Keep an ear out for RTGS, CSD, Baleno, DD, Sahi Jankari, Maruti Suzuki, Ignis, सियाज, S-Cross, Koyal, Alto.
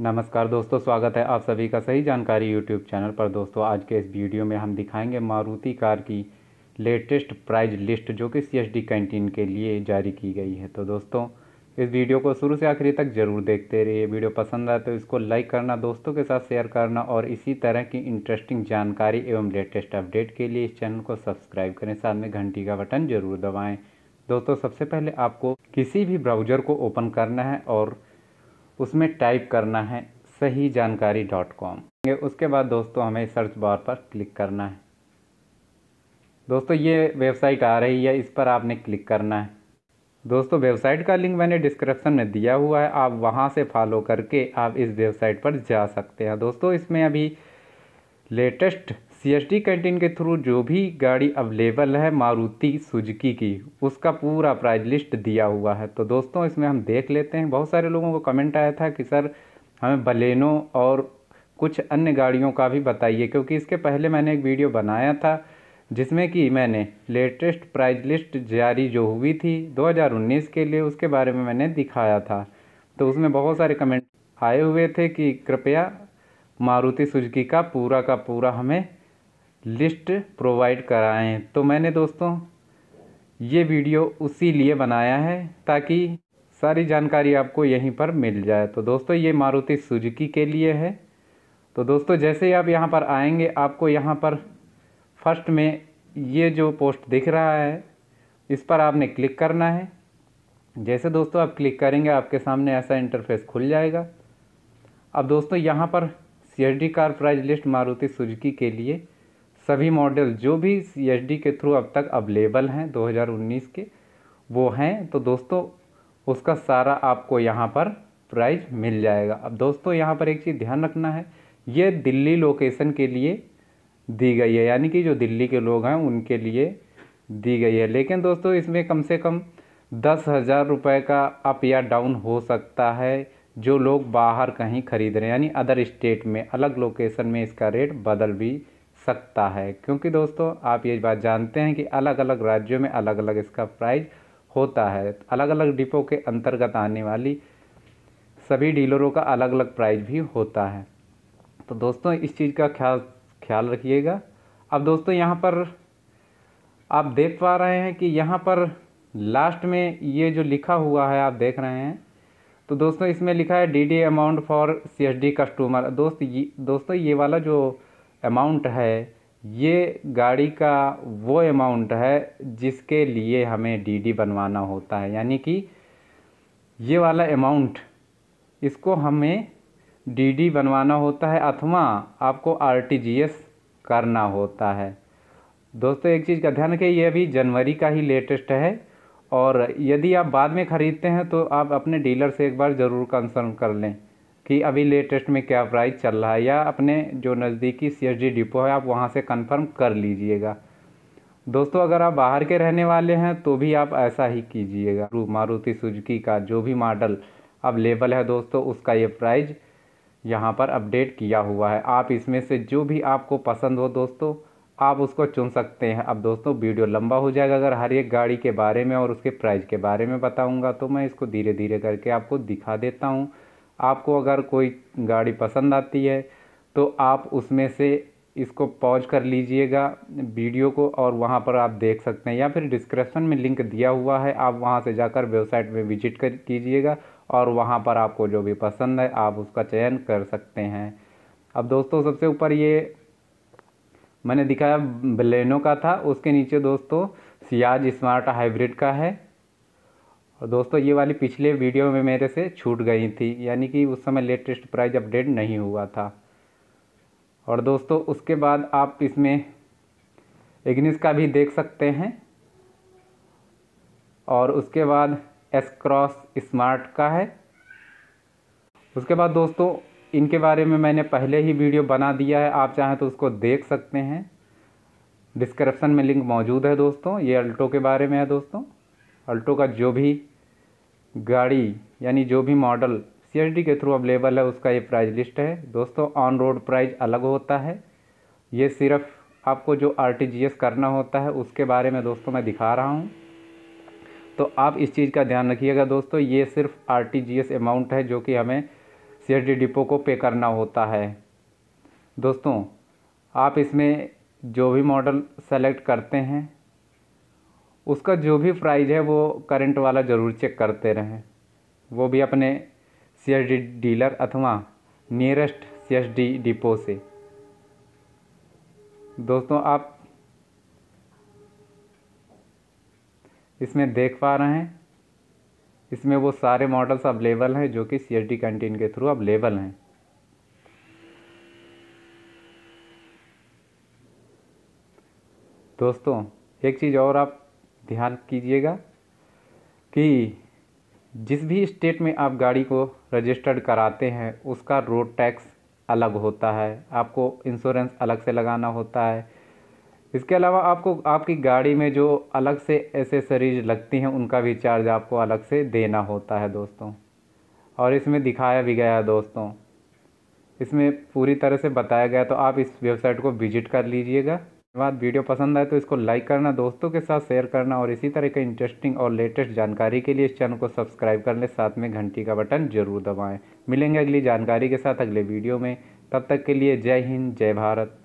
नमस्कार दोस्तों, स्वागत है आप सभी का सही जानकारी यूट्यूब चैनल पर। दोस्तों आज के इस वीडियो में हम दिखाएंगे मारुति कार की लेटेस्ट प्राइज लिस्ट जो कि सीएसडी कैंटीन के लिए जारी की गई है। तो दोस्तों इस वीडियो को शुरू से आखिरी तक ज़रूर देखते रहिए। वीडियो पसंद आए तो इसको लाइक करना, दोस्तों के साथ शेयर करना और इसी तरह की इंटरेस्टिंग जानकारी एवं लेटेस्ट अपडेट के लिए इस चैनल को सब्सक्राइब करें, साथ में घंटी का बटन ज़रूर दबाएँ। दोस्तों सबसे पहले आपको किसी भी ब्राउज़र को ओपन करना है और उसमें टाइप करना है सही जानकारी .com। उसके बाद दोस्तों हमें सर्च बार पर क्लिक करना है। दोस्तों ये वेबसाइट आ रही है, इस पर आपने क्लिक करना है। दोस्तों वेबसाइट का लिंक मैंने डिस्क्रिप्शन में दिया हुआ है, आप वहां से फॉलो करके आप इस वेबसाइट पर जा सकते हैं। दोस्तों इसमें अभी लेटेस्ट सीएसडी कैंटीन के थ्रू जो भी गाड़ी अवेलेबल है मारुति सुजुकी की, उसका पूरा प्राइस लिस्ट दिया हुआ है। तो दोस्तों इसमें हम देख लेते हैं। बहुत सारे लोगों को कमेंट आया था कि सर हमें बलेनो और कुछ अन्य गाड़ियों का भी बताइए, क्योंकि इसके पहले मैंने एक वीडियो बनाया था जिसमें कि मैंने लेटेस्ट प्राइस लिस्ट जारी जो हुई थी 2019 के लिए, उसके बारे में मैंने दिखाया था। तो उसमें बहुत सारे कमेंट आए हुए थे कि कृपया मारुति सुजुकी का पूरा हमें लिस्ट प्रोवाइड कराएं। तो मैंने दोस्तों ये वीडियो उसी लिए बनाया है ताकि सारी जानकारी आपको यहीं पर मिल जाए। तो दोस्तों ये मारुति सुजुकी के लिए है। तो दोस्तों जैसे ही आप यहाँ पर आएंगे, आपको यहाँ पर फर्स्ट में ये जो पोस्ट दिख रहा है इस पर आपने क्लिक करना है। जैसे दोस्तों आप क्लिक करेंगे आपके सामने ऐसा इंटरफेस खुल जाएगा। अब दोस्तों यहाँ पर CSD car price list Maruti Suzuki के लिए सभी मॉडल जो भी सीएसडी के थ्रू अब तक अवेलेबल हैं 2019 के वो हैं। तो दोस्तों उसका सारा आपको यहाँ पर प्राइस मिल जाएगा। अब दोस्तों यहाँ पर एक चीज़ ध्यान रखना है, ये दिल्ली लोकेशन के लिए दी गई है, यानी कि जो दिल्ली के लोग हैं उनके लिए दी गई है। लेकिन दोस्तों इसमें कम से कम 10,000 रुपये का अप या डाउन हो सकता है जो लोग बाहर कहीं खरीद रहे हैं, यानी अदर स्टेट में अलग लोकेशन में इसका रेट बदल भी सकता है। क्योंकि दोस्तों आप ये बात जानते हैं कि अलग अलग राज्यों में अलग अलग इसका प्राइस होता है। अलग अलग डिपो के अंतर्गत आने वाली सभी डीलरों का अलग अलग प्राइस भी होता है। तो दोस्तों इस चीज़ का ख्याल रखिएगा। अब दोस्तों यहाँ पर आप देख पा रहे हैं कि यहाँ पर लास्ट में ये जो लिखा हुआ है आप देख रहे हैं। तो दोस्तों इसमें लिखा है DD amount for CSD customer. दोस्तों ये वाला जो अमाउंट है ये गाड़ी का वो अमाउंट है जिसके लिए हमें DD बनवाना होता है, यानी कि ये वाला अमाउंट इसको हमें DD बनवाना होता है अथवा आपको RTGS करना होता है। दोस्तों एक चीज़ का ध्यान रखिए, ये अभी जनवरी का ही लेटेस्ट है और यदि आप बाद में ख़रीदते हैं तो आप अपने डीलर से एक बार ज़रूर कंसर्न कर लें कि अभी लेटेस्ट में क्या प्राइस चल रहा है, या अपने जो नज़दीकी सीएसडी डिपो है आप वहां से कंफर्म कर लीजिएगा। दोस्तों अगर आप बाहर के रहने वाले हैं तो भी आप ऐसा ही कीजिएगा। मारुति सुजुकी का जो भी मॉडल अवेलेबल है दोस्तों उसका ये प्राइस यहां पर अपडेट किया हुआ है। आप इसमें से जो भी आपको पसंद हो दोस्तों आप उसको चुन सकते हैं। अब दोस्तों वीडियो लंबा हो जाएगा अगर हर एक गाड़ी के बारे में और उसके प्राइस के बारे में बताऊँगा, तो मैं इसको धीरे धीरे करके आपको दिखा देता हूँ। आपको अगर कोई गाड़ी पसंद आती है तो आप उसमें से इसको पॉज कर लीजिएगा वीडियो को और वहां पर आप देख सकते हैं, या फिर डिस्क्रिप्शन में लिंक दिया हुआ है आप वहां से जाकर वेबसाइट में विजिट कीजिएगा और वहां पर आपको जो भी पसंद है आप उसका चयन कर सकते हैं। अब दोस्तों सबसे ऊपर ये मैंने दिखाया बलेनो का था, उसके नीचे दोस्तों सियाज स्मार्ट हाइब्रिड का है। और दोस्तों ये वाली पिछले वीडियो में मेरे से छूट गई थी, यानी कि उस समय लेटेस्ट प्राइस अपडेट नहीं हुआ था। और दोस्तों उसके बाद आप इसमें इग्निस का भी देख सकते हैं और उसके बाद S-Cross स्मार्ट का है। उसके बाद दोस्तों इनके बारे में मैंने पहले ही वीडियो बना दिया है, आप चाहें तो उसको देख सकते हैं, डिस्क्रिप्शन में लिंक मौजूद है। दोस्तों ये अल्टो के बारे में है। दोस्तों अल्टो का जो भी गाड़ी यानी जो भी मॉडल सीएसडी के थ्रू अवेलेबल है उसका ये प्राइस लिस्ट है। दोस्तों ऑन रोड प्राइस अलग होता है, ये सिर्फ आपको जो RTGS करना होता है उसके बारे में दोस्तों मैं दिखा रहा हूँ। तो आप इस चीज़ का ध्यान रखिएगा दोस्तों, ये सिर्फ RTGS अमाउंट है जो कि हमें सीएसडी डिपो को पे करना होता है। दोस्तों आप इसमें जो भी मॉडल सेलेक्ट करते हैं उसका जो भी प्राइस है वो करंट वाला ज़रूर चेक करते रहें, वो भी अपने सीएसडी डीलर अथवा नियरेस्ट सीएसडी डिपो से। दोस्तों आप इसमें देख पा रहे हैं, इसमें वो सारे मॉडल्स अवेलेबल हैं जो कि सीएसडी कैंटीन के थ्रू अवेलेबल हैं। दोस्तों एक चीज़ और आप ध्यान कीजिएगा कि जिस भी स्टेट में आप गाड़ी को रजिस्टर्ड कराते हैं उसका रोड टैक्स अलग होता है, आपको इंश्योरेंस अलग से लगाना होता है। इसके अलावा आपको आपकी गाड़ी में जो अलग से एसेसरीज लगती हैं उनका भी चार्ज आपको अलग से देना होता है दोस्तों, और इसमें दिखाया भी गया है दोस्तों, इसमें पूरी तरह से बताया गया। तो आप इस वेबसाइट को विजिट कर लीजिएगा। धन्यवाद। वीडियो पसंद आए तो इसको लाइक करना, दोस्तों के साथ शेयर करना और इसी तरह के इंटरेस्टिंग और लेटेस्ट जानकारी के लिए इस चैनल को सब्सक्राइब कर लें, साथ में घंटी का बटन ज़रूर दबाएँ। मिलेंगे अगली जानकारी के साथ अगले वीडियो में, तब तक के लिए जय हिंद, जय भारत।